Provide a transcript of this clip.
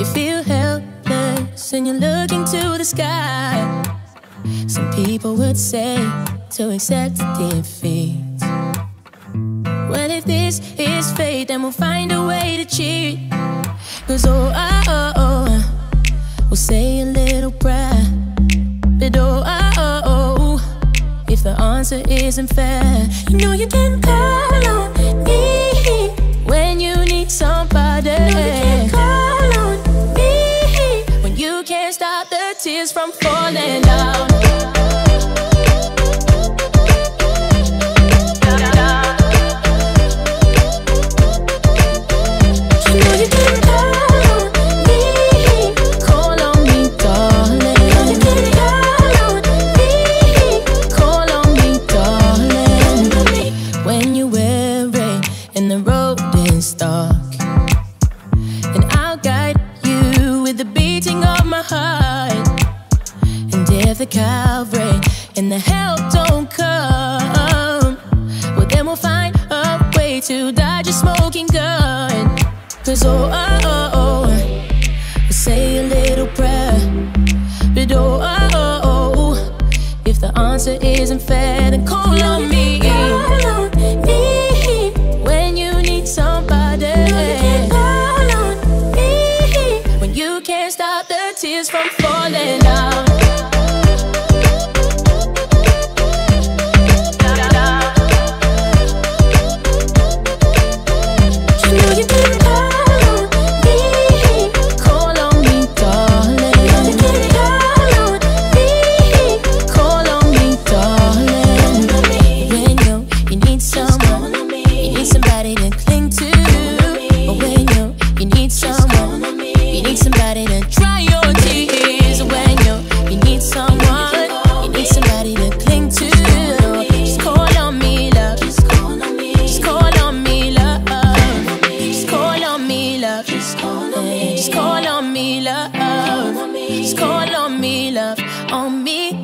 You feel helpless and you look into the sky. Some people would say to accept defeat. Well, if this is fate, then we'll find a way to cheat. 'Cause we'll say a little prayer. But if the answer isn't fair, you know you can call on me when you need somebody. You know you can call on me when you can't stop the tears from falling down. The Calvary and the help don't come, well then we'll find a way to dodge a smoking gun. 'Cause we'll say a little prayer. But if the answer isn't fair, then call on me. Call on me when you need somebody. Call on me when you can't stop the tears from falling down. Just call on me, love, on me.